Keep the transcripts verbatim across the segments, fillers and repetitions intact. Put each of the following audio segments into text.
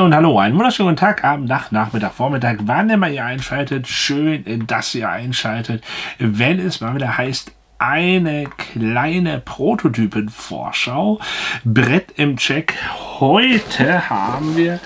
Hi und hallo, einen wunderschönen guten Tag, Abend, Nacht, Nachmittag, Vormittag, wann immer ihr einschaltet. Schön, dass ihr einschaltet, wenn es mal wieder heißt, eine kleine Prototypenvorschau. Brett im Check. Heute haben wir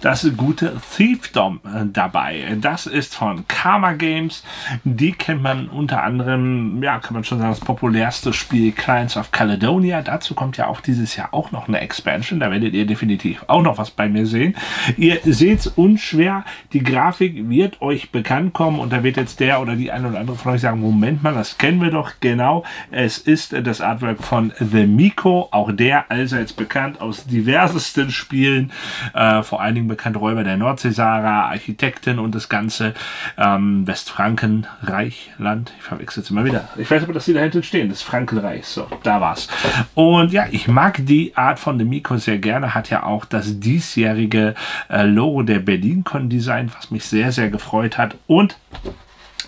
das gute Thiefdom dabei. Das ist von Karma Games. Die kennt man unter anderem, ja, kann man schon sagen, das populärste Spiel Clients of Caledonia. Dazu kommt ja auch dieses Jahr auch noch eine Expansion. Da werdet ihr definitiv auch noch was bei mir sehen. Ihr seht es unschwer. Die Grafik wird euch bekannt kommen und da wird jetzt der oder die eine oder andere von euch sagen, Moment mal, das kennen wir doch genau. Genau, es ist das Artwork von The Mico, auch der allseits bekannt aus diversesten Spielen, äh, vor allen Dingen bekannt Räuber der Nordsee-Sahara, Architekten und das ganze ähm, Westfrankenreichland. Ich verwechsel es immer wieder. Ich weiß aber, dass die da hinten stehen, das Frankenreich. So, da war's. Und ja, ich mag die Art von The Mico sehr gerne. Hat ja auch das diesjährige äh, Logo der Berlin-Con-Design, was mich sehr, sehr gefreut hat. Und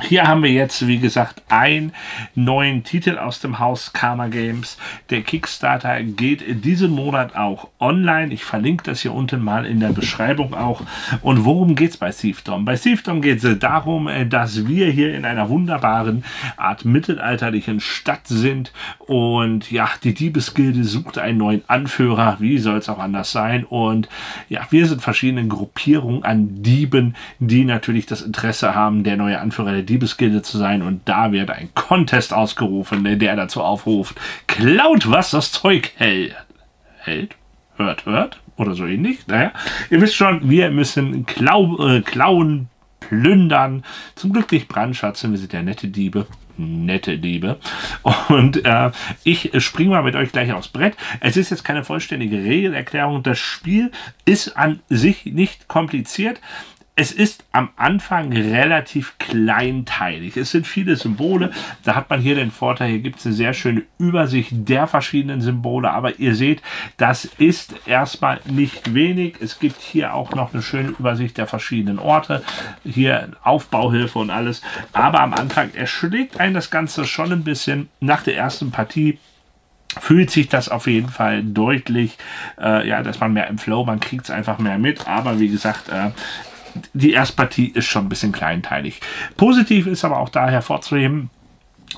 hier haben wir jetzt, wie gesagt, einen neuen Titel aus dem Haus Karma Games. Der Kickstarter geht diesen Monat auch online. Ich verlinke das hier unten mal in der Beschreibung auch. Und worum geht es bei Thiefdom? Bei Thiefdom geht es darum, dass wir hier in einer wunderbaren Art mittelalterlichen Stadt sind. Und ja, die Diebesgilde sucht einen neuen Anführer. Wie soll es auch anders sein? Und ja, wir sind verschiedene Gruppierungen an Dieben, die natürlich das Interesse haben, der neue Anführer der Diebesgilde zu sein, und da wird ein Contest ausgerufen, der dazu aufruft, klaut, was das Zeug hält. Hält? Hört, hört? Oder so ähnlich? Naja, ihr wisst schon, wir müssen klau äh, klauen, plündern, zum Glück nicht brandschatzen, wir sind ja nette Diebe. Nette Diebe. Und äh, ich springe mal mit euch gleich aufs Brett. Es ist jetzt keine vollständige Regelerklärung. Das Spiel ist an sich nicht kompliziert. Es ist am Anfang relativ kleinteilig. Es sind viele Symbole. Da hat man hier den Vorteil, hier gibt es eine sehr schöne Übersicht der verschiedenen Symbole. Aber ihr seht, das ist erstmal nicht wenig. Es gibt hier auch noch eine schöne Übersicht der verschiedenen Orte. Hier Aufbauhilfe und alles. Aber am Anfang erschlägt einen das Ganze schon ein bisschen. Nach der ersten Partie fühlt sich das auf jeden Fall deutlich, äh, ja, dass man mehr im Flow, man kriegt es einfach mehr mit. Aber wie gesagt, äh, die Erstpartie ist schon ein bisschen kleinteilig. Positiv ist aber auch da hervorzuheben,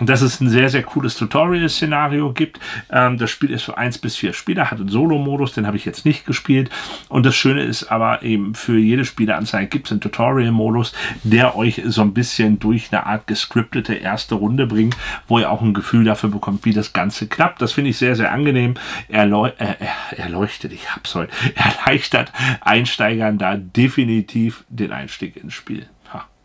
dass es ein sehr, sehr cooles Tutorial-Szenario gibt. Ähm, das Spiel ist für eins bis vier Spieler, hat einen Solo-Modus, den habe ich jetzt nicht gespielt. Und das Schöne ist aber eben, für jede Spieleranzeige gibt es einen Tutorial-Modus, der euch so ein bisschen durch eine Art gescriptete erste Runde bringt, wo ihr auch ein Gefühl dafür bekommt, wie das Ganze klappt. Das finde ich sehr, sehr angenehm. Erleu äh, erleuchtet, ich hab's heute, erleichtert Einsteigern da definitiv den Einstieg ins Spiel.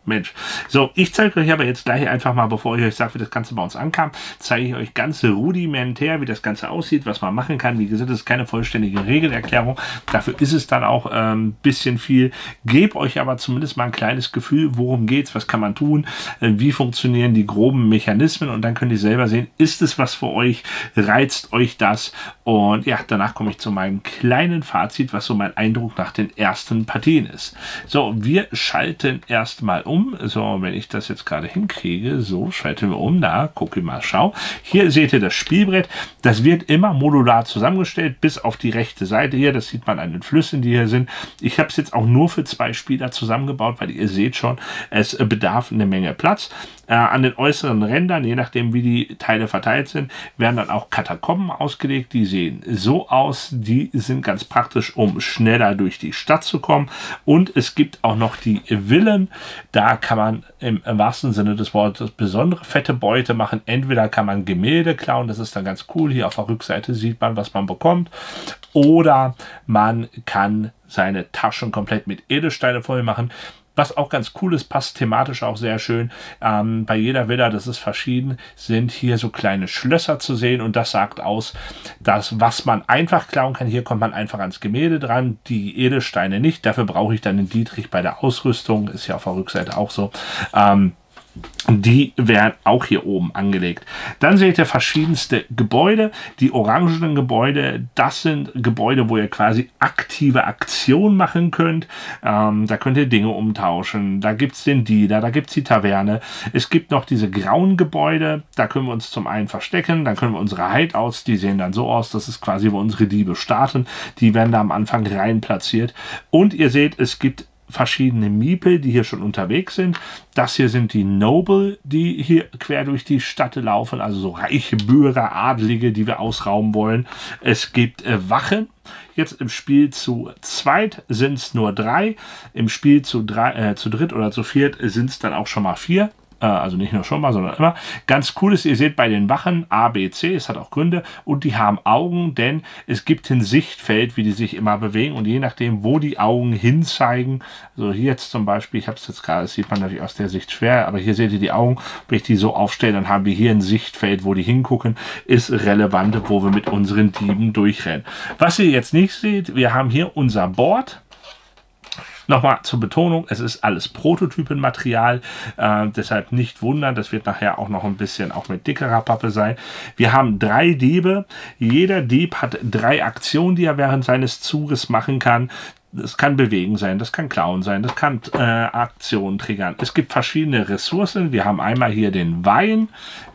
Mensch. So, ich zeige euch aber jetzt gleich einfach mal, bevor ich euch sage, wie das Ganze bei uns ankam, zeige ich euch ganz rudimentär, wie das Ganze aussieht, was man machen kann. Wie gesagt, das ist keine vollständige Regelerklärung. Dafür ist es dann auch ein ähm, bisschen viel. Gebt euch aber zumindest mal ein kleines Gefühl, worum geht's, was kann man tun, äh, wie funktionieren die groben Mechanismen, und dann könnt ihr selber sehen, ist es was für euch, reizt euch das? Und ja, danach komme ich zu meinem kleinen Fazit, was so mein Eindruck nach den ersten Partien ist. So, wir schalten erstmal um. So, wenn ich das jetzt gerade hinkriege, so, schalten wir um, da, gucke mal, schau. Hier seht ihr das Spielbrett, das wird immer modular zusammengestellt, bis auf die rechte Seite hier, das sieht man an den Flüssen, die hier sind. Ich habe es jetzt auch nur für zwei Spieler zusammengebaut, weil ihr seht schon, es bedarf eine Menge Platz. Äh, an den äußeren Rändern, je nachdem wie die Teile verteilt sind, werden dann auch Katakomben ausgelegt, die sehen so aus, die sind ganz praktisch, um schneller durch die Stadt zu kommen. Und es gibt auch noch die Villen, da kann man im wahrsten Sinne des Wortes besondere fette Beute machen. Entweder kann man Gemälde klauen, das ist dann ganz cool. Hier auf der Rückseite sieht man, was man bekommt. Oder man kann seine Taschen komplett mit Edelsteine voll machen. Was auch ganz cool ist, passt thematisch auch sehr schön. Ähm, bei jeder Villa, das ist verschieden, sind hier so kleine Schlösser zu sehen. Und das sagt aus, dass was man einfach klauen kann, hier kommt man einfach ans Gemälde dran, die Edelsteine nicht. Dafür brauche ich dann den Dietrich bei der Ausrüstung, ist ja auf der Rückseite auch so. Ähm, Die werden auch hier oben angelegt. Dann seht ihr verschiedenste Gebäude. Die orangenen Gebäude, das sind Gebäude, wo ihr quasi aktive Aktionen machen könnt. Ähm, da könnt ihr Dinge umtauschen. Da gibt es den Dealer, da gibt es die Taverne. Es gibt noch diese grauen Gebäude. Da können wir uns zum einen verstecken. Dann können wir unsere Hideouts, die sehen dann so aus, das ist quasi, wo unsere Diebe starten. Die werden da am Anfang rein platziert. Und ihr seht, es gibt verschiedene Miepel, die hier schon unterwegs sind. Das hier sind die Noble, die hier quer durch die Stadt laufen, also so reiche Bürger, Adlige, die wir ausrauben wollen. Es gibt äh, Wachen. Jetzt im Spiel zu zweit sind es nur drei. Im Spiel zu, drei, äh, zu dritt oder zu viert sind es dann auch schon mal vier. Also nicht nur schon mal, sondern immer. Ganz cool ist, ihr seht bei den Wachen A, B, C, es hat auch Gründe, und die haben Augen, denn es gibt ein Sichtfeld, wie die sich immer bewegen, und je nachdem, wo die Augen hinzeigen, also hier jetzt zum Beispiel, ich habe es jetzt gerade, das sieht man natürlich aus der Sicht schwer, aber hier seht ihr die Augen, wenn ich die so aufstelle, dann haben wir hier ein Sichtfeld, wo die hingucken, ist relevant, wo wir mit unseren Dieben durchrennen. Was ihr jetzt nicht seht, wir haben hier unser Board. Nochmal zur Betonung, es ist alles Prototypenmaterial, äh, deshalb nicht wundern, das wird nachher auch noch ein bisschen auch mit dickerer Pappe sein. Wir haben drei Diebe, jeder Dieb hat drei Aktionen, die er während seines Zuges machen kann. Das kann Bewegen sein, das kann Klauen sein, das kann äh, Aktionen triggern. Es gibt verschiedene Ressourcen, wir haben einmal hier den Wein,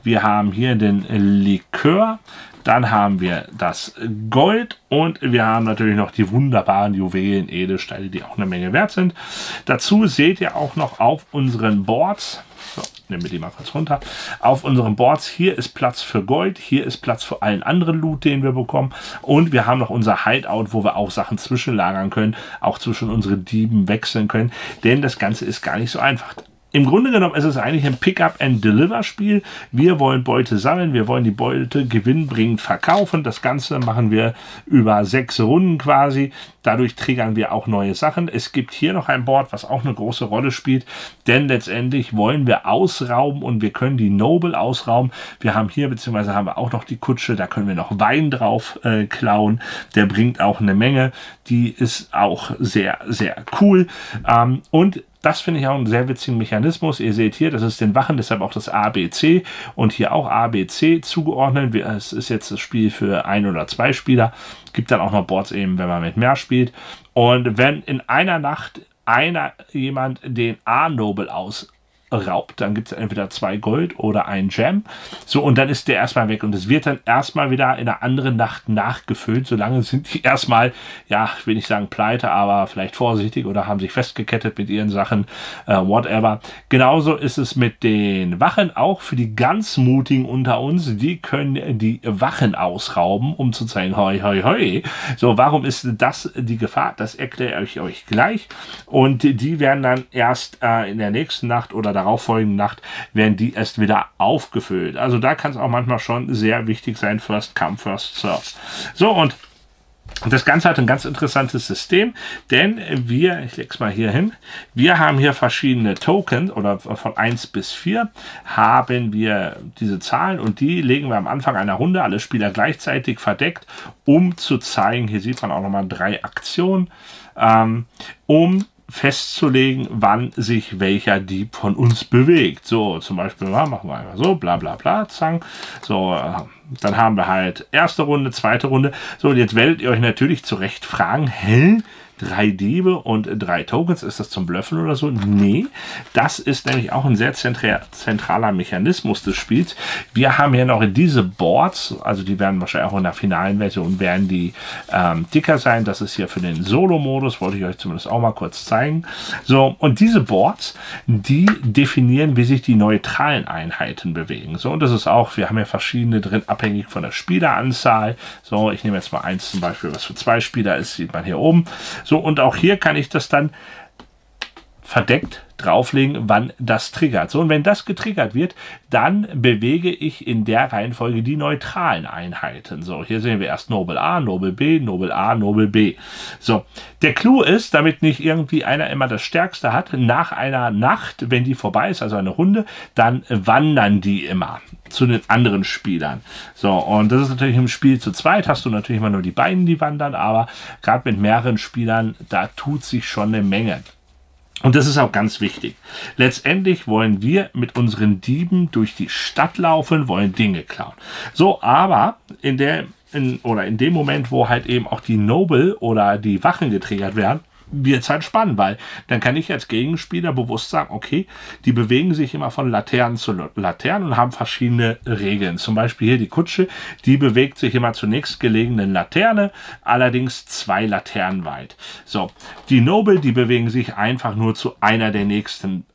wir haben hier den Likör, dann haben wir das Gold und wir haben natürlich noch die wunderbaren Juwelen, Edelsteine, die auch eine Menge wert sind. Dazu seht ihr auch noch auf unseren Boards, so, nehmen wir die mal kurz runter, auf unseren Boards, hier ist Platz für Gold, hier ist Platz für allen anderen Loot, den wir bekommen, und wir haben noch unser Hideout, wo wir auch Sachen zwischenlagern können, auch zwischen unseren Dieben wechseln können, denn das Ganze ist gar nicht so einfach. Im Grunde genommen ist es eigentlich ein Pick-up-and-Deliver-Spiel. Wir wollen Beute sammeln, wir wollen die Beute gewinnbringend verkaufen. Das Ganze machen wir über sechs Runden quasi. Dadurch triggern wir auch neue Sachen. Es gibt hier noch ein Board, was auch eine große Rolle spielt, denn letztendlich wollen wir ausrauben und wir können die Noble ausrauben. Wir haben hier, beziehungsweise haben wir auch noch die Kutsche, da können wir noch Wein drauf äh, klauen. Der bringt auch eine Menge. Die ist auch sehr, sehr cool. Ähm, und das finde ich auch einen sehr witzigen Mechanismus. Ihr seht hier, das ist den Wachen, deshalb auch das A B C und hier auch A B C zugeordnet. Es ist jetzt das Spiel für ein oder zwei Spieler. Gibt dann auch noch Boards eben, wenn man mit mehr spielt. Und wenn in einer Nacht einer jemand den A-Noble aus raubt, dann gibt es entweder zwei Gold oder ein Gem. So, und dann ist der erstmal weg und es wird dann erstmal wieder in einer anderen Nacht nachgefüllt. Solange sind die erstmal, ja, ich will nicht sagen pleite, aber vielleicht vorsichtig oder haben sich festgekettet mit ihren Sachen, äh, whatever. Genauso ist es mit den Wachen auch für die ganz Mutigen unter uns. Die können die Wachen ausrauben, um zu zeigen, hoi, hoi, hoi. So, warum ist das die Gefahr? Das erkläre ich euch gleich. Und die werden dann erst äh, in der nächsten Nacht oder da darauffolgenden Nacht werden die erst wieder aufgefüllt. Also da kann es auch manchmal schon sehr wichtig sein, first come, first serve. So, und das Ganze hat ein ganz interessantes System, denn wir, ich lege es mal hier hin, wir haben hier verschiedene Tokens, oder von eins bis vier haben wir diese Zahlen und die legen wir am Anfang einer Runde, alle Spieler gleichzeitig verdeckt, um zu zeigen, hier sieht man auch nochmal drei Aktionen, ähm, um festzulegen, wann sich welcher Dieb von uns bewegt. So, zum Beispiel, machen wir einfach so, bla bla bla, zang. So, dann haben wir halt erste Runde, zweite Runde. So, und jetzt werdet ihr euch natürlich zu Recht fragen, hä? Drei Diebe und drei Tokens, ist das zum Bluffen oder so? Nee, das ist nämlich auch ein sehr zentraler Mechanismus des Spiels. Wir haben hier noch diese Boards, also die werden wahrscheinlich auch in der finalen Version werden die ähm, dicker sein. Das ist hier für den Solo-Modus, wollte ich euch zumindest auch mal kurz zeigen. So, und diese Boards, die definieren, wie sich die neutralen Einheiten bewegen. So, und das ist auch, wir haben ja verschiedene drin, abhängig von der Spieleranzahl. So, ich nehme jetzt mal eins zum Beispiel, was für zwei Spieler ist, sieht man hier oben. So, und auch hier kann ich das dann verdeckt drauflegen, wann das triggert. So, und wenn das getriggert wird, dann bewege ich in der Reihenfolge die neutralen Einheiten. So, hier sehen wir erst Noble A, Noble B, Noble A, Noble B. So, der Clou ist, damit nicht irgendwie einer immer das Stärkste hat, nach einer Nacht, wenn die vorbei ist, also eine Runde, dann wandern die immer zu den anderen Spielern. So, und das ist natürlich im Spiel zu zweit, hast du natürlich immer nur die beiden, die wandern, aber gerade mit mehreren Spielern, da tut sich schon eine Menge. Und das ist auch ganz wichtig. Letztendlich wollen wir mit unseren Dieben durch die Stadt laufen, wollen Dinge klauen. So, aber in der in, oder in dem Moment, wo halt eben auch die Noble oder die Wachen getriggert werden, wird es halt spannend, weil dann kann ich als Gegenspieler bewusst sagen, okay, die bewegen sich immer von Laternen zu Laternen und haben verschiedene Regeln. Zum Beispiel hier die Kutsche, die bewegt sich immer zur nächstgelegenen Laterne, allerdings zwei Laternen weit. So, die Noble, die bewegen sich einfach nur zu einer der nächsten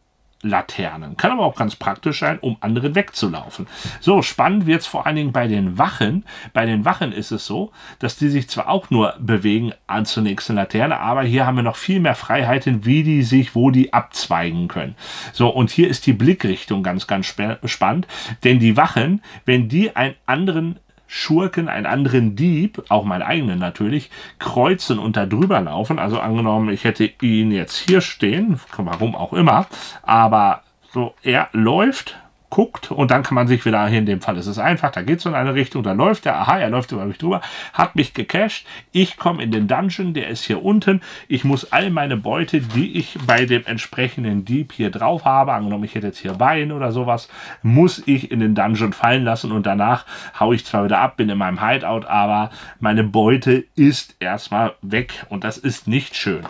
Laternen. Kann aber auch ganz praktisch sein, um anderen wegzulaufen. So, spannend wird es vor allen Dingen bei den Wachen. Bei den Wachen ist es so, dass die sich zwar auch nur bewegen an zur nächsten Laterne, aber hier haben wir noch viel mehr Freiheiten, wie die sich, wo die abzweigen können. So, und hier ist die Blickrichtung ganz, ganz spannend, denn die Wachen, wenn die einen anderen Schurken, einen anderen Dieb, auch meinen eigenen natürlich, kreuzen und da drüber laufen. Also angenommen, ich hätte ihn jetzt hier stehen, warum auch immer, aber so, er läuft, guckt und dann kann man sich wieder, hier in dem Fall ist es einfach, da geht es in eine Richtung, da läuft er, aha, er läuft über mich drüber, hat mich gecached, ich komme in den Dungeon, der ist hier unten, ich muss all meine Beute, die ich bei dem entsprechenden Dieb hier drauf habe, angenommen ich hätte jetzt hier Wein oder sowas, muss ich in den Dungeon fallen lassen und danach haue ich zwar wieder ab, bin in meinem Hideout, aber meine Beute ist erstmal weg und das ist nicht schön.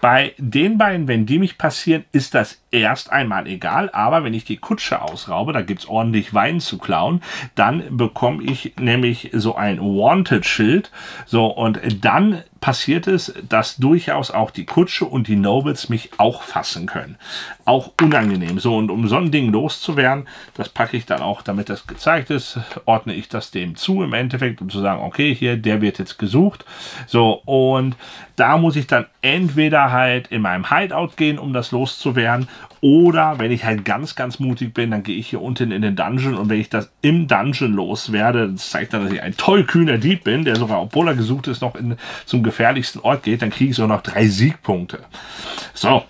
Bei den beiden, wenn die mich passieren, ist das erst einmal egal, aber wenn ich die Kutsche ausraube, da gibt es ordentlich Wein zu klauen, dann bekomme ich nämlich so ein Wanted-Schild. So, und dann passiert es, dass durchaus auch die Kutsche und die Nobles mich auch fassen können. Auch unangenehm. So, und um so ein Ding loszuwerden, das packe ich dann auch, damit das gezeigt ist, ordne ich das dem zu im Endeffekt, um zu sagen, okay, hier, der wird jetzt gesucht. So, und da muss ich dann entweder halt in meinem Hideout gehen, um das loszuwerden, oder wenn ich halt ganz, ganz mutig bin, dann gehe ich hier unten in den Dungeon und wenn ich das im Dungeon loswerde, das zeigt dann, dass ich ein tollkühner Dieb bin, der sogar, obwohl er gesucht ist, noch in, zum gefährlichsten Ort geht, dann kriege ich so noch drei Siegpunkte. So,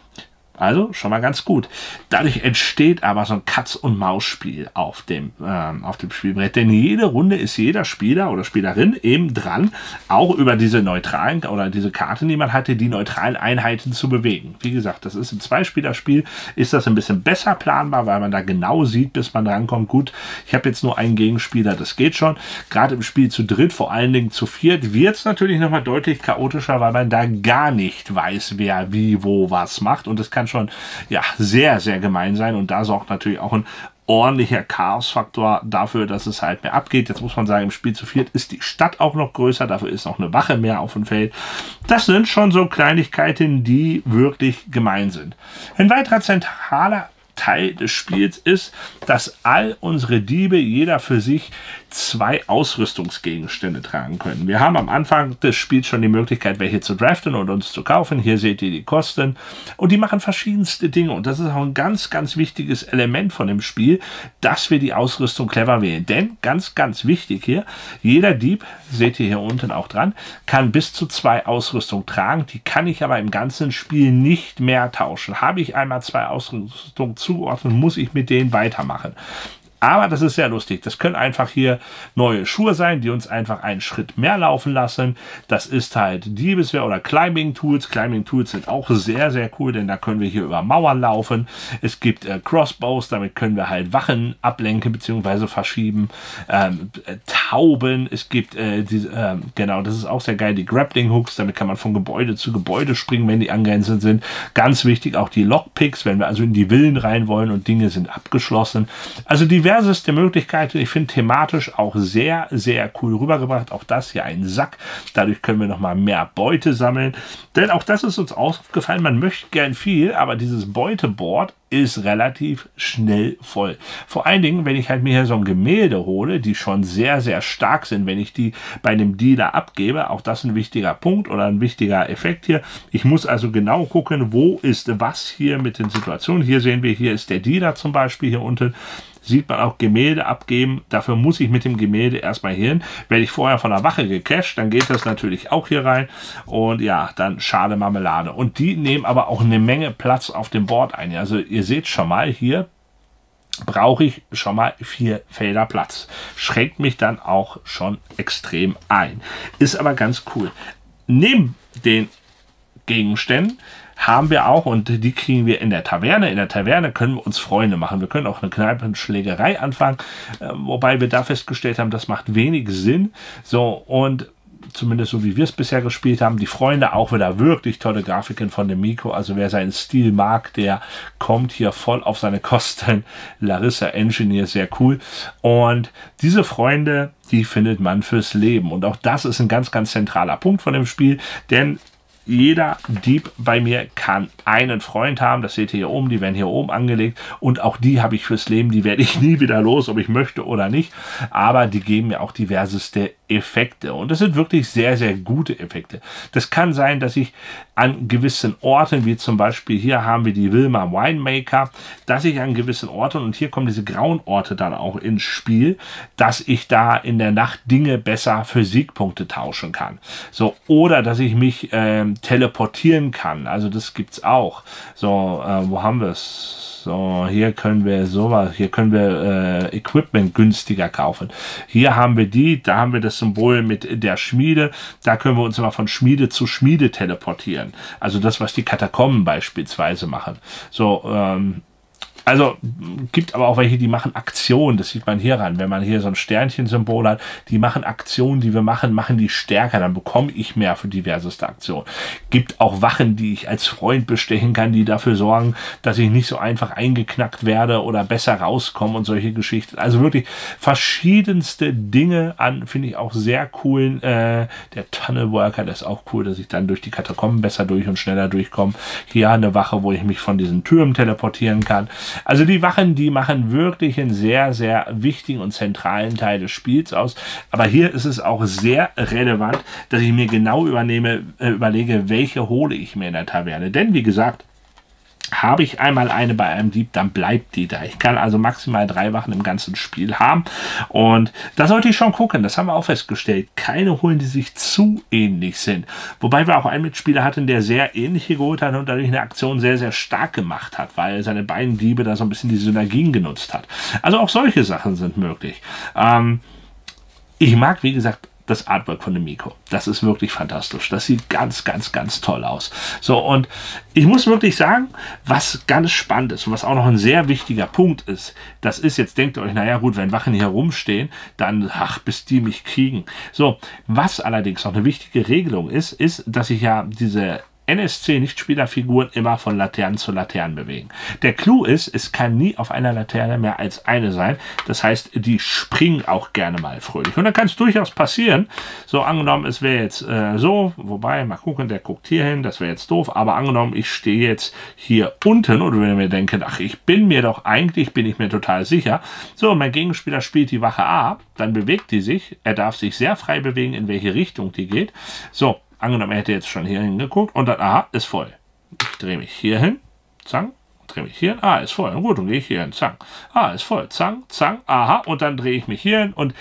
also schon mal ganz gut. Dadurch entsteht aber so ein Katz-und-Maus-Spiel auf dem, ähm, auf dem Spielbrett, denn jede Runde ist jeder Spieler oder Spielerin eben dran, auch über diese neutralen oder diese Karten, die man hatte, die neutralen Einheiten zu bewegen. Wie gesagt, das ist ein Zweispielerspiel, ist das ein bisschen besser planbar, weil man da genau sieht, bis man rankommt, gut, ich habe jetzt nur einen Gegenspieler, das geht schon. Gerade im Spiel zu dritt, vor allen Dingen zu viert, wird es natürlich nochmal deutlich chaotischer, weil man da gar nicht weiß, wer wie, wo, was macht und das kann schon ja sehr, sehr gemein sein und da sorgt natürlich auch ein ordentlicher Chaosfaktor dafür, dass es halt mehr abgeht. Jetzt muss man sagen, im Spiel zu viert ist die Stadt auch noch größer, dafür ist noch eine Wache mehr auf dem Feld. Das sind schon so Kleinigkeiten, die wirklich gemein sind. Ein weiterer zentraler Teil des Spiels ist, dass all unsere Diebe, jeder für sich, zwei Ausrüstungsgegenstände tragen können. Wir haben am Anfang des Spiels schon die Möglichkeit, welche zu draften und uns zu kaufen. Hier seht ihr die Kosten und die machen verschiedenste Dinge und das ist auch ein ganz, ganz wichtiges Element von dem Spiel, dass wir die Ausrüstung clever wählen. Denn, ganz, ganz wichtig hier, jeder Dieb, seht ihr hier unten auch dran, kann bis zu zwei Ausrüstung tragen. Die kann ich aber im ganzen Spiel nicht mehr tauschen. Habe ich einmal zwei Ausrüstung zugeordnet, muss ich mit denen weitermachen. Aber das ist sehr lustig. Das können einfach hier neue Schuhe sein, die uns einfach einen Schritt mehr laufen lassen. Das ist halt Diebeswehr oder Climbing Tools. Climbing Tools sind auch sehr, sehr cool, denn da können wir hier über Mauern laufen. Es gibt äh, Crossbows, damit können wir halt Wachen ablenken bzw. verschieben. Ähm, äh, Tauben, es gibt, äh, die, äh, genau, das ist auch sehr geil, die Grappling Hooks. Damit kann man von Gebäude zu Gebäude springen, wenn die angrenzend sind. Ganz wichtig auch die Lockpicks, wenn wir also in die Villen rein wollen und Dinge sind abgeschlossen. Also die werden diverseste Möglichkeiten. Ich finde thematisch auch sehr, sehr cool rübergebracht. Auch das hier ein Sack. Dadurch können wir nochmal mehr Beute sammeln. Denn auch das ist uns aufgefallen. Man möchte gern viel, aber dieses Beuteboard ist relativ schnell voll. Vor allen Dingen, wenn ich halt mir hier so ein Gemälde hole, die schon sehr, sehr stark sind, wenn ich die bei dem Dealer abgebe, auch das ein wichtiger Punkt oder ein wichtiger Effekt hier. Ich muss also genau gucken, wo ist was hier mit den Situationen. Hier sehen wir, hier ist der Dealer zum Beispiel hier unten. Sieht man auch Gemälde abgeben. Dafür muss ich mit dem Gemälde erstmal hier hin. Werde ich vorher von der Wache gecached, dann geht das natürlich auch hier rein. Und ja, dann schade Marmelade. Und die nehmen aber auch eine Menge Platz auf dem Board ein. Also ihr seht schon mal hier, brauche ich schon mal vier Felder Platz. Schränkt mich dann auch schon extrem ein. Ist aber ganz cool. Neben den Gegenständen haben wir auch und die kriegen wir in der Taverne. In der Taverne können wir uns Freunde machen. Wir können auch eine Kneipenschlägerei anfangen, äh, wobei wir da festgestellt haben, das macht wenig Sinn. So, und zumindest so wie wir es bisher gespielt haben, die Freunde auch wieder wirklich tolle Grafiken von dem Mico. Also wer seinen Stil mag, der kommt hier voll auf seine Kosten. Larissa Engineer, sehr cool. Und diese Freunde, die findet man fürs Leben. Und auch das ist ein ganz, ganz zentraler Punkt von dem Spiel, denn jeder Dieb bei mir kann einen Freund haben, das seht ihr hier oben, die werden hier oben angelegt und auch die habe ich fürs Leben, die werde ich nie wieder los, ob ich möchte oder nicht, aber die geben mir auch diverseste Effekte und das sind wirklich sehr, sehr gute Effekte. Das kann sein, dass ich an gewissen Orten, wie zum Beispiel hier haben wir die Wilma Winemaker, dass ich an gewissen Orten, und hier kommen diese grauen Orte dann auch ins Spiel, dass ich da in der Nacht Dinge besser für Siegpunkte tauschen kann. So, oder dass ich mich ähm, teleportieren kann, also das gibt's auch. So, äh, wo haben wir es? So, hier können wir sowas, hier können wir äh, Equipment günstiger kaufen. Hier haben wir die, da haben wir das Symbol mit der Schmiede, da können wir uns immer von Schmiede zu Schmiede teleportieren. Also das, was die Katakomben beispielsweise machen. So, ähm, also gibt aber auch welche, die machen Aktionen, das sieht man hier ran, wenn man hier so ein Sternchen-Symbol hat, die machen Aktionen, die wir machen, machen die stärker, dann bekomme ich mehr für diverseste Aktionen. Gibt auch Wachen, die ich als Freund bestechen kann, die dafür sorgen, dass ich nicht so einfach eingeknackt werde oder besser rauskomme und solche Geschichten. Also wirklich verschiedenste Dinge an, finde ich auch sehr coolen, äh, der Tunnelworker, das ist auch cool, dass ich dann durch die Katakomben besser durch und schneller durchkomme. Hier eine Wache, wo ich mich von diesen Türmen teleportieren kann. Also die Wachen, die machen wirklich einen sehr, sehr wichtigen und zentralen Teil des Spiels aus. Aber hier ist es auch sehr relevant, dass ich mir genau übernehme, äh, überlege, welche hole ich mir in der Taverne. Denn wie gesagt, habe ich einmal eine bei einem Dieb, dann bleibt die da. Ich kann also maximal drei Wachen im ganzen Spiel haben. Und da sollte ich schon gucken, das haben wir auch festgestellt. Keine holen, die sich zu ähnlich sind. Wobei wir auch einen Mitspieler hatten, der sehr ähnliche geholt hat und dadurch eine Aktion sehr, sehr stark gemacht hat, weil seine beiden Diebe da so ein bisschen die Synergien genutzt hat. Also auch solche Sachen sind möglich. Ähm, ich mag, wie gesagt, das Artwork von dem Mico. Das ist wirklich fantastisch. Das sieht ganz, ganz, ganz toll aus. So, und ich muss wirklich sagen, was ganz spannend ist und was auch noch ein sehr wichtiger Punkt ist, das ist, jetzt denkt ihr euch, naja gut, wenn Wachen hier rumstehen, dann, ach, bis die mich kriegen. So, was allerdings noch eine wichtige Regelung ist, ist, dass ich ja diese N S C-Nichtspielerfiguren immer von Laternen zu Laternen bewegen. Der Clou ist, es kann nie auf einer Laterne mehr als eine sein. Das heißt, die springen auch gerne mal fröhlich. Und dann kann es durchaus passieren, so angenommen, es wäre jetzt äh, so, wobei, mal gucken, der guckt hier hin, das wäre jetzt doof, aber angenommen, ich stehe jetzt hier unten und würde mir denken, ach, ich bin mir doch eigentlich, bin ich mir total sicher. So, mein Gegenspieler spielt die Wache A, dann bewegt die sich, er darf sich sehr frei bewegen, in welche Richtung die geht. So, angenommen, er hätte jetzt schon hier hingeguckt und dann, aha, ist voll. Ich drehe mich hier hin, zang, drehe mich hier hin, ah, ist voll. Und gut, dann gehe ich hier hin, zang, ah, ist voll, zang, zang, aha, und dann drehe ich mich hier hin und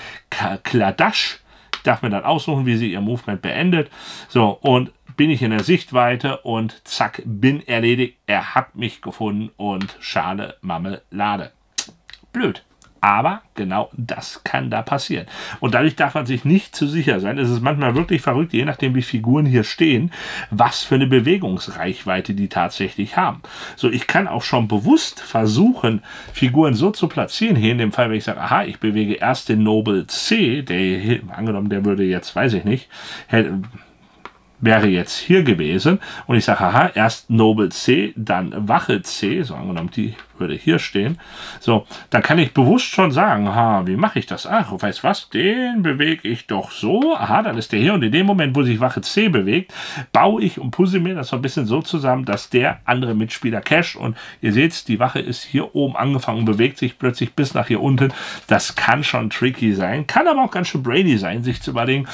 kladasch, darf mir dann aussuchen, wie sie ihr Movement beendet. So, und bin ich in der Sichtweite und zack, bin erledigt, er hat mich gefunden und schade, Marmelade. Blöd. Aber genau das kann da passieren. Und dadurch darf man sich nicht zu sicher sein. Es ist manchmal wirklich verrückt, je nachdem wie Figuren hier stehen, was für eine Bewegungsreichweite die tatsächlich haben. So, ich kann auch schon bewusst versuchen, Figuren so zu platzieren. Hier in dem Fall, wenn ich sage, aha, ich bewege erst den Noble C, der, angenommen, der würde jetzt, weiß ich nicht, hätte, wäre jetzt hier gewesen und ich sage, aha, erst Noble C, dann Wache C, so angenommen, die würde hier stehen, so, dann kann ich bewusst schon sagen, aha, wie mache ich das? Ach, weißt was, den bewege ich doch so, aha, dann ist der hier und in dem Moment, wo sich Wache C bewegt, baue ich und puzzle mir das so ein bisschen so zusammen, dass der andere Mitspieler casht und ihr seht, die Wache ist hier oben angefangen und bewegt sich plötzlich bis nach hier unten. Das kann schon tricky sein, kann aber auch ganz schön brainy sein, sich zu überlegen,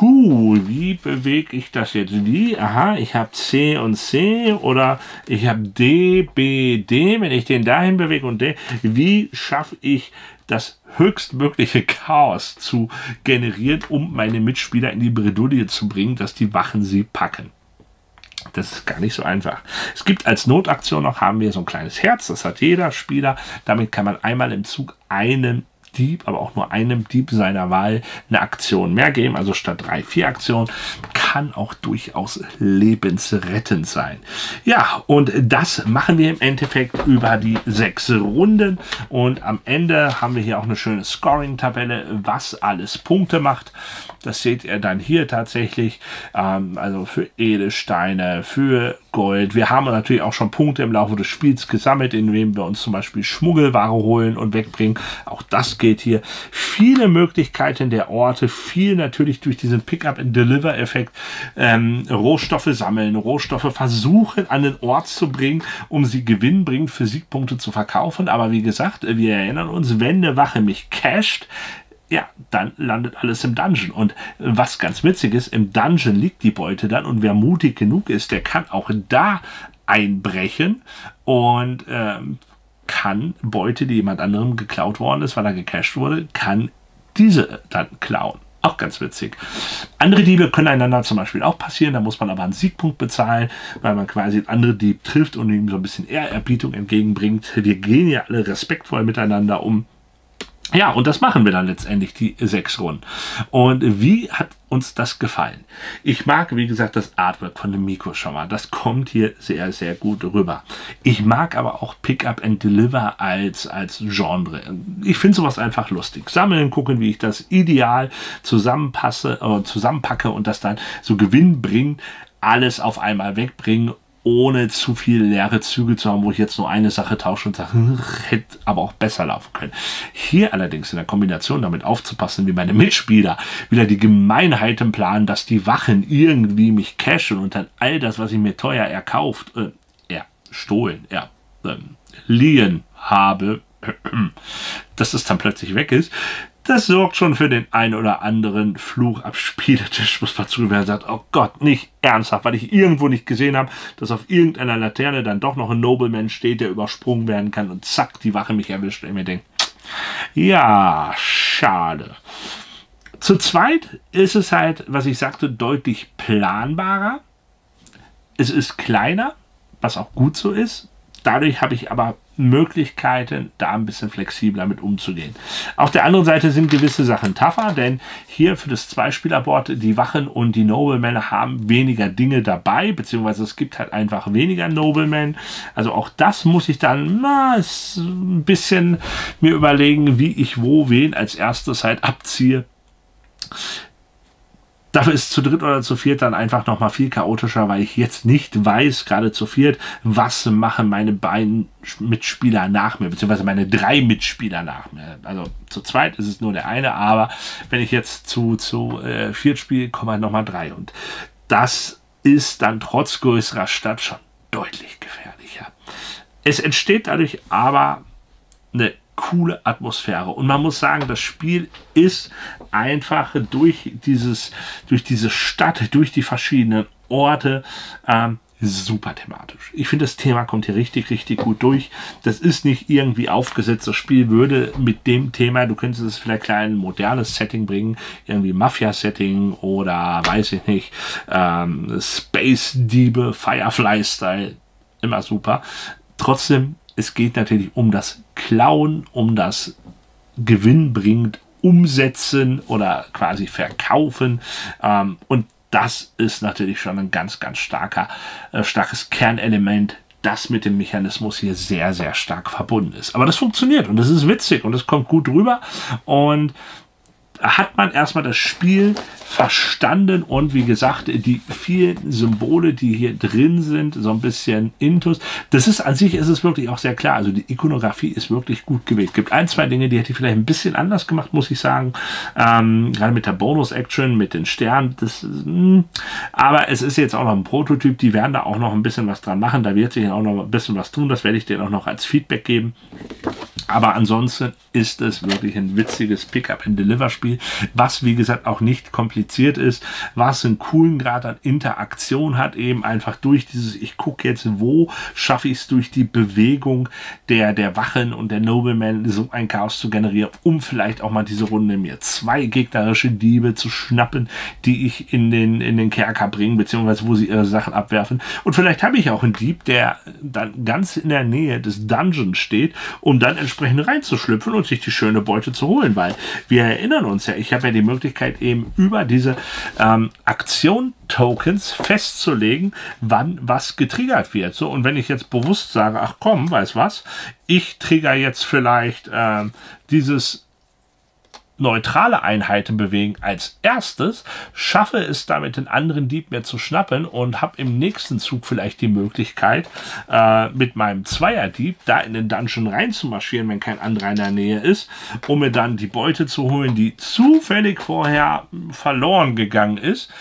huh, wie bewege ich das jetzt wie? Aha, ich habe C und C oder ich habe D, B, D, wenn ich den dahin bewege und D. Wie schaffe ich das höchstmögliche Chaos zu generieren, um meine Mitspieler in die Bredouille zu bringen, dass die Wachen sie packen? Das ist gar nicht so einfach. Es gibt als Notaktion noch, haben wir so ein kleines Herz, das hat jeder Spieler. Damit kann man einmal im Zug einen Dieb, aber auch nur einem Dieb seiner Wahl eine Aktion mehr geben, also statt drei, vier Aktionen. kann auch durchaus lebensrettend sein. Ja, und das machen wir im Endeffekt über die sechs Runden. Und am Ende haben wir hier auch eine schöne Scoring-Tabelle, was alles Punkte macht. Das seht ihr dann hier tatsächlich, ähm, also für Edelsteine, für Gold. Wir haben natürlich auch schon Punkte im Laufe des Spiels gesammelt, indem wir uns zum Beispiel Schmuggelware holen und wegbringen. Auch das geht hier. Viele Möglichkeiten der Orte, viel natürlich durch diesen Pick-up-and-Deliver-Effekt. Ähm, Rohstoffe sammeln, Rohstoffe versuchen an den Ort zu bringen, um sie gewinnbringend für Siegpunkte zu verkaufen. Aber wie gesagt, wir erinnern uns, wenn eine Wache mich casht, ja, dann landet alles im Dungeon. Und was ganz witzig ist, im Dungeon liegt die Beute dann und wer mutig genug ist, der kann auch da einbrechen und ähm, kann Beute, die jemand anderem geklaut worden ist, weil er gecached wurde, kann diese dann klauen. Auch ganz witzig. Andere Diebe können einander zum Beispiel auch passieren, da muss man aber einen Siegpunkt bezahlen, weil man quasi einen anderen Dieb trifft und ihm so ein bisschen Ehrerbietung entgegenbringt. Wir gehen ja alle respektvoll miteinander um. Ja, und das machen wir dann letztendlich, die sechs Runden. Und wie hat uns das gefallen? Ich mag, wie gesagt, das Artwork von dem Mico schon mal. Das kommt hier sehr, sehr gut rüber. Ich mag aber auch Pick-up and Deliver als, als Genre. Ich finde sowas einfach lustig. Sammeln, gucken, wie ich das ideal zusammenpasse, äh, zusammenpacke und das dann so gewinnbringend alles auf einmal wegbringen, ohne zu viel leere Züge zu haben, wo ich jetzt nur eine Sache tausche und sage, hätte aber auch besser laufen können. Hier allerdings in der Kombination damit aufzupassen, wie meine Mitspieler wieder die Gemeinheiten planen, dass die Wachen irgendwie mich cashen und dann all das, was ich mir teuer erkauft, äh, erstohlen, er, äh, liehen habe, dass das dann plötzlich weg ist. Das sorgt schon für den ein oder anderen Fluch am Spieltisch, muss man zugeben, sagt, oh Gott, nicht ernsthaft, weil ich irgendwo nicht gesehen habe, dass auf irgendeiner Laterne dann doch noch ein Nobleman steht, der übersprungen werden kann und zack, die Wache mich erwischt und mir denkt, ja, schade. Zu zweit ist es halt, was ich sagte, deutlich planbarer. Es ist kleiner, was auch gut so ist. Dadurch habe ich aber Möglichkeiten, da ein bisschen flexibler mit umzugehen. Auf der anderen Seite sind gewisse Sachen tougher, denn hier für das Zweispielerboard, die Wachen und die Noblemen haben weniger Dinge dabei, beziehungsweise es gibt halt einfach weniger Noblemen. Also auch das muss ich dann na, ein bisschen mir überlegen, wie ich wo wen als erstes halt abziehe. Dafür ist zu dritt oder zu viert dann einfach nochmal viel chaotischer, weil ich jetzt nicht weiß, gerade zu viert, was machen meine beiden Mitspieler nach mir, beziehungsweise meine drei Mitspieler nach mir. Also zu zweit ist es nur der eine, aber wenn ich jetzt zu, zu äh, viert spiele, kommen halt nochmal drei. Und das ist dann trotz größerer Stadt schon deutlich gefährlicher. Es entsteht dadurch aber eine coole Atmosphäre. Und man muss sagen, das Spiel ist einfach durch dieses, durch diese Stadt, durch die verschiedenen Orte ähm, super thematisch. Ich finde, das Thema kommt hier richtig, richtig gut durch. Das ist nicht irgendwie aufgesetzt. Das Spiel würde mit dem Thema, du könntest es vielleicht klein modernes Setting bringen, irgendwie Mafia-Setting oder weiß ich nicht, ähm, Space-Diebe, Firefly-Style, immer super. Trotzdem, es geht natürlich um das Klauen, um das gewinnbringend Umsetzen oder quasi Verkaufen. Ähm, und das ist natürlich schon ein ganz, ganz starker, äh, starkes Kernelement, das mit dem Mechanismus hier sehr, sehr stark verbunden ist. Aber das funktioniert und das ist witzig und das kommt gut rüber. Und hat man erstmal das Spiel verstanden und wie gesagt, die vielen Symbole, die hier drin sind, so ein bisschen intus. Das ist an sich, ist es wirklich auch sehr klar. Also die Ikonografie ist wirklich gut gewählt. Es gibt ein, zwei Dinge, die hätte ich vielleicht ein bisschen anders gemacht, muss ich sagen. Ähm, gerade mit der Bonus-Action, mit den Sternen. Das, mh. Aber es ist jetzt auch noch ein Prototyp. Die werden da auch noch ein bisschen was dran machen. Da wird sich auch noch ein bisschen was tun. Das werde ich denen auch noch als Feedback geben. Aber ansonsten ist es wirklich ein witziges Pick-up-and-Deliver-Spiel, was wie gesagt auch nicht kompliziert ist, was einen coolen Grad an Interaktion hat, eben einfach durch dieses, ich gucke jetzt, wo schaffe ich es durch die Bewegung der, der Wachen und der Noblemen so ein Chaos zu generieren, um vielleicht auch mal diese Runde mir zwei gegnerische Diebe zu schnappen, die ich in den, in den Kerker bringe, beziehungsweise wo sie ihre Sachen abwerfen. Und vielleicht habe ich auch einen Dieb, der dann ganz in der Nähe des Dungeons steht, um dann entsprechend entsprechend reinzuschlüpfen und sich die schöne Beute zu holen, weil wir erinnern uns ja, ich habe ja die Möglichkeit eben über diese ähm, Aktion-Tokens festzulegen, wann was getriggert wird. So, und wenn ich jetzt bewusst sage, ach komm, weiß was, ich trigger jetzt vielleicht ähm, dieses neutrale Einheiten bewegen als erstes, schaffe es damit den anderen Dieb mehr zu schnappen und habe im nächsten Zug vielleicht die Möglichkeit, äh, mit meinem Zweierdieb da in den Dungeon reinzumarschieren, wenn kein anderer in der Nähe ist, um mir dann die Beute zu holen, die zufällig vorher verloren gegangen ist.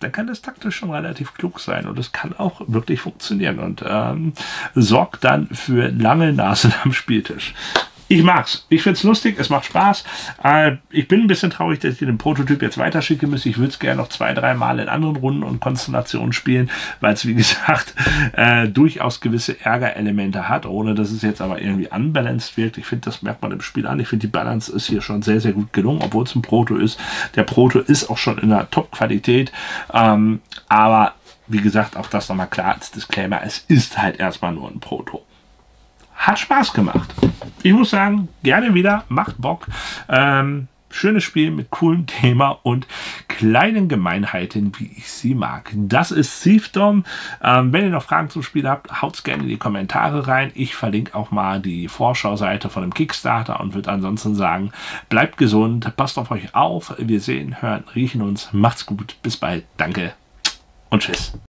Dann kann das taktisch schon relativ klug sein und es kann auch wirklich funktionieren und ähm, sorgt dann für lange Nasen am Spieltisch. Ich mag's. Ich find's lustig, es macht Spaß. Äh, ich bin ein bisschen traurig, dass ich den Prototyp jetzt weiterschicken müsste. Ich würde es gerne noch zwei, drei Mal in anderen Runden und Konstellationen spielen, weil es, wie gesagt, äh, durchaus gewisse Ärgerelemente hat, ohne dass es jetzt aber irgendwie unbalanced wirkt. Ich finde, das merkt man im Spiel an. Ich finde, die Balance ist hier schon sehr, sehr gut gelungen, obwohl es ein Proto ist. Der Proto ist auch schon in der Top-Qualität, ähm, aber wie gesagt, auch das nochmal klar als Disclaimer, es ist halt erstmal nur ein Proto. Hat Spaß gemacht. Ich muss sagen, gerne wieder, macht Bock. Ähm, schönes Spiel mit coolem Thema und kleinen Gemeinheiten, wie ich sie mag. Das ist Thiefdom. Ähm, wenn ihr noch Fragen zum Spiel habt, haut es gerne in die Kommentare rein. Ich verlinke auch mal die Vorschauseite von dem Kickstarter und würde ansonsten sagen, bleibt gesund, passt auf euch auf. Wir sehen, hören, riechen uns. Macht's gut, bis bald, danke und tschüss.